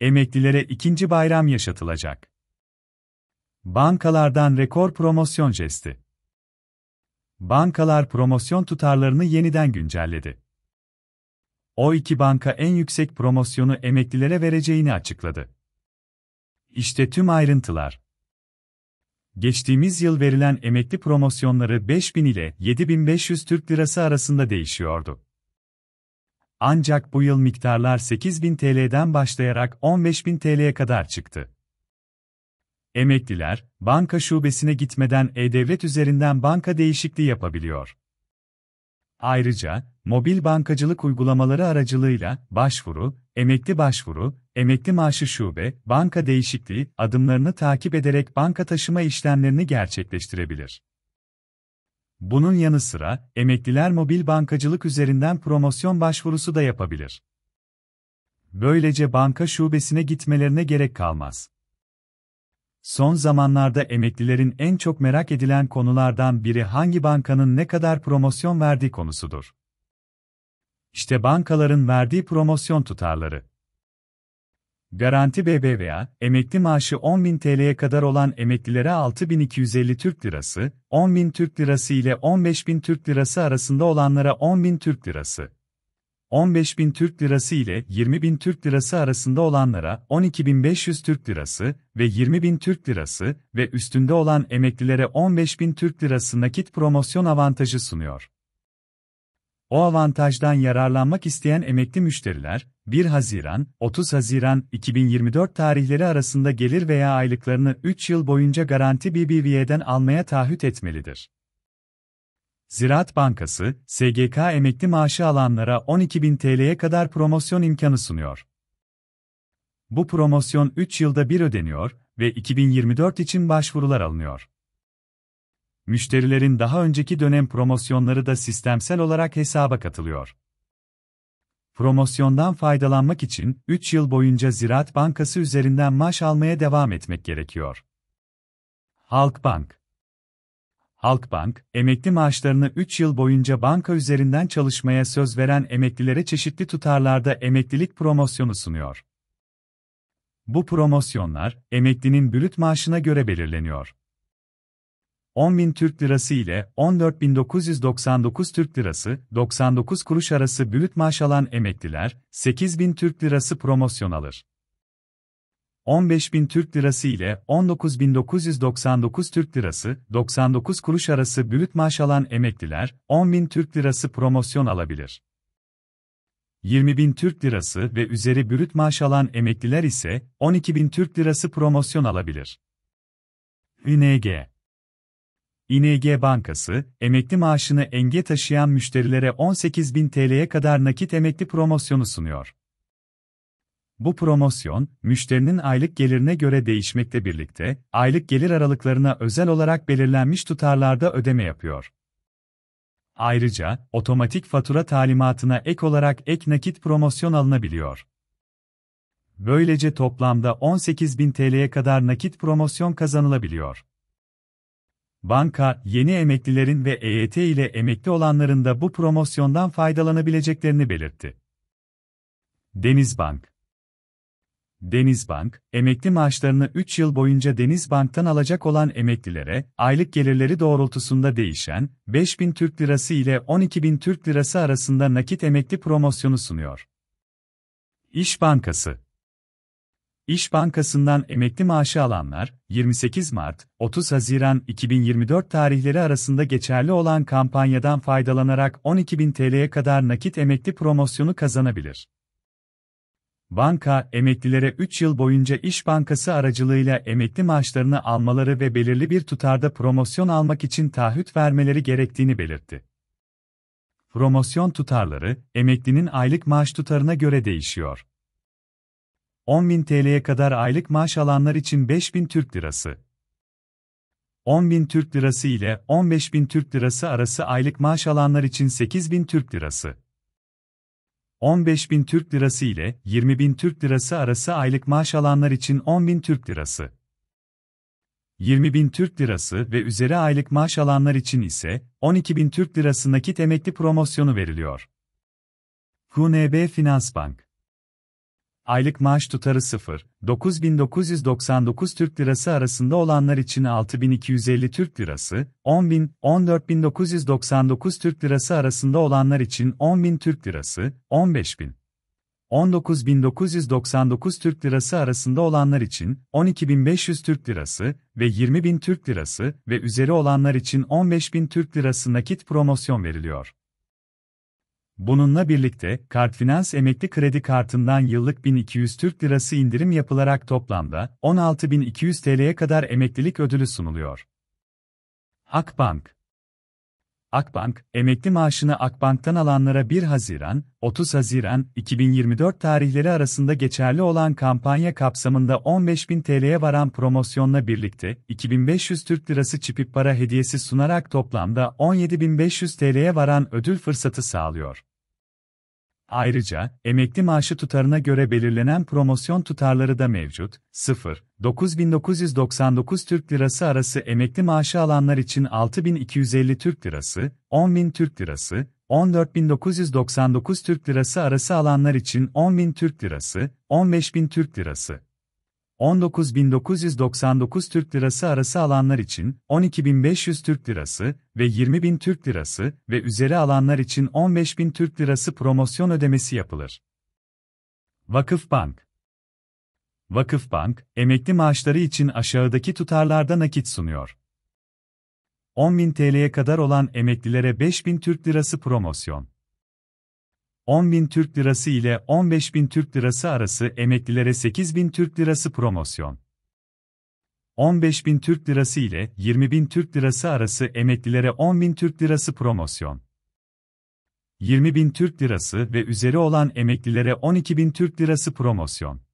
Emeklilere ikinci bayram yaşatılacak. Bankalardan rekor promosyon jesti. Bankalar promosyon tutarlarını yeniden güncelledi. O iki banka en yüksek promosyonu emeklilere vereceğini açıkladı. İşte tüm ayrıntılar. Geçtiğimiz yıl verilen emekli promosyonları 5.000 ile 7.500 Türk Lirası arasında değişiyordu. Ancak bu yıl miktarlar 8.000 TL'den başlayarak 15.000 TL'ye kadar çıktı. Emekliler, banka şubesine gitmeden e-devlet üzerinden banka değişikliği yapabiliyor. Ayrıca, mobil bankacılık uygulamaları aracılığıyla başvuru, emekli başvuru, emekli maaşı şube, banka değişikliği adımlarını takip ederek banka taşıma işlemlerini gerçekleştirebilir. Bunun yanı sıra, emekliler mobil bankacılık üzerinden promosyon başvurusu da yapabilir. Böylece banka şubesine gitmelerine gerek kalmaz. Son zamanlarda emeklilerin en çok merak edilen konulardan biri hangi bankanın ne kadar promosyon verdiği konusudur. İşte bankaların verdiği promosyon tutarları. Garanti BBVA, emekli maaşı 10.000 TL'ye kadar olan emeklilere 6.250 Türk Lirası, 10.000 Türk Lirası ile 15.000 Türk Lirası arasında olanlara 10.000 Türk Lirası, 15.000 Türk Lirası ile 20.000 Türk Lirası arasında olanlara 12.500 Türk Lirası ve 20.000 Türk Lirası ve üstünde olan emeklilere 15.000 Türk Lirası nakit promosyon avantajı sunuyor. O avantajdan yararlanmak isteyen emekli müşteriler, 1 Haziran, 30 Haziran 2024 tarihleri arasında gelir veya aylıklarını 3 yıl boyunca Garanti BBVA'den almaya taahhüt etmelidir. Ziraat Bankası, SGK emekli maaşı alanlara 12.000 TL'ye kadar promosyon imkanı sunuyor. Bu promosyon 3 yılda bir ödeniyor ve 2024 için başvurular alınıyor. Müşterilerin daha önceki dönem promosyonları da sistemsel olarak hesaba katılıyor. Promosyondan faydalanmak için 3 yıl boyunca Ziraat Bankası üzerinden maaş almaya devam etmek gerekiyor. Halkbank, emekli maaşlarını 3 yıl boyunca banka üzerinden çalışmaya söz veren emeklilere çeşitli tutarlarda emeklilik promosyonu sunuyor. Bu promosyonlar, emeklinin brüt maaşına göre belirleniyor. 10.000 Türk Lirası ile 14.999 Türk Lirası, 99 kuruş arası brüt maaş alan emekliler, 8.000 Türk Lirası promosyon alır. 15.000 Türk Lirası ile 19.999 Türk Lirası, 99 kuruş arası brüt maaş alan emekliler, 10.000 Türk Lirası promosyon alabilir. 20.000 Türk Lirası ve üzeri brüt maaş alan emekliler ise, 12.000 Türk Lirası promosyon alabilir. ING Bankası, emekli maaşını enge taşıyan müşterilere 18.000 TL'ye kadar nakit emekli promosyonu sunuyor. Bu promosyon, müşterinin aylık gelirine göre değişmekle birlikte, aylık gelir aralıklarına özel olarak belirlenmiş tutarlarda ödeme yapıyor. Ayrıca, otomatik fatura talimatına ek olarak ek nakit promosyon alınabiliyor. Böylece toplamda 18.000 TL'ye kadar nakit promosyon kazanılabiliyor. Banka, yeni emeklilerin ve EYT ile emekli olanların da bu promosyondan faydalanabileceklerini belirtti. Denizbank, emekli maaşlarını 3 yıl boyunca Denizbank'tan alacak olan emeklilere, aylık gelirleri doğrultusunda değişen, 5.000 Türk Lirası ile 12.000 Türk Lirası arasında nakit emekli promosyonu sunuyor. İş Bankası'ndan emekli maaşı alanlar, 28 Mart, 30 Haziran 2024 tarihleri arasında geçerli olan kampanyadan faydalanarak 12.000 TL'ye kadar nakit emekli promosyonu kazanabilir. Banka, emeklilere 3 yıl boyunca İş Bankası aracılığıyla emekli maaşlarını almaları ve belirli bir tutarda promosyon almak için taahhüt vermeleri gerektiğini belirtti. Promosyon tutarları, emeklinin aylık maaş tutarına göre değişiyor. 10.000 TL'ye kadar aylık maaş alanlar için 5.000 Türk Lirası. 10.000 Türk Lirası ile 15.000 Türk Lirası arası aylık maaş alanlar için 8.000 Türk Lirası. 15.000 Türk Lirası ile 20.000 Türk Lirası arası aylık maaş alanlar için 10.000 Türk Lirası. 20.000 Türk Lirası ve üzeri aylık maaş alanlar için ise 12.000 Türk Lirası nakit emekli promosyonu veriliyor. QNB Finansbank Aylık maaş tutarı 0,9999 Türk Lirası arasında olanlar için 6.250 Türk Lirası, 10.000-14.999 Türk Lirası arasında olanlar için 10.000 Türk Lirası, 15.000-19.999 Türk Lirası arasında olanlar için 12.500 Türk Lirası ve 20.000 Türk Lirası ve üzeri olanlar için 15.000 Türk Lirası nakit promosyon veriliyor. Bununla birlikte, Kartfinans emekli kredi kartından yıllık 1.200 Türk Lirası indirim yapılarak toplamda 16.200 TL'ye kadar emeklilik ödülü sunuluyor. Akbank, emekli maaşını Akbank'tan alanlara 1 Haziran, 30 Haziran 2024 tarihleri arasında geçerli olan kampanya kapsamında 15.000 TL'ye varan promosyonla birlikte 2.500 Türk Lirası çipip para hediyesi sunarak toplamda 17.500 TL'ye varan ödül fırsatı sağlıyor. Ayrıca, emekli maaşı tutarına göre belirlenen promosyon tutarları da mevcut. 0,9999 Türk Lirası arası emekli maaşı alanlar için 6.250 Türk Lirası, 10.000 Türk Lirası, 14.999 Türk Lirası arası alanlar için 10.000 Türk Lirası, 15.000 Türk Lirası. 19.999 Türk Lirası arası alanlar için 12.500 Türk Lirası ve 20.000 Türk Lirası ve üzeri alanlar için 15.000 Türk Lirası promosyon ödemesi yapılır. Vakıfbank, emekli maaşları için aşağıdaki tutarlarda nakit sunuyor. 10.000 TL'ye kadar olan emeklilere 5.000 Türk Lirası promosyon. 10.000 Türk Lirası ile 15.000 Türk Lirası arası emeklilere 8.000 Türk Lirası promosyon. 15.000 Türk Lirası ile 20.000 Türk Lirası arası emeklilere 10.000 Türk Lirası promosyon. 20.000 Türk Lirası ve üzeri olan emeklilere 12.000 Türk Lirası promosyon.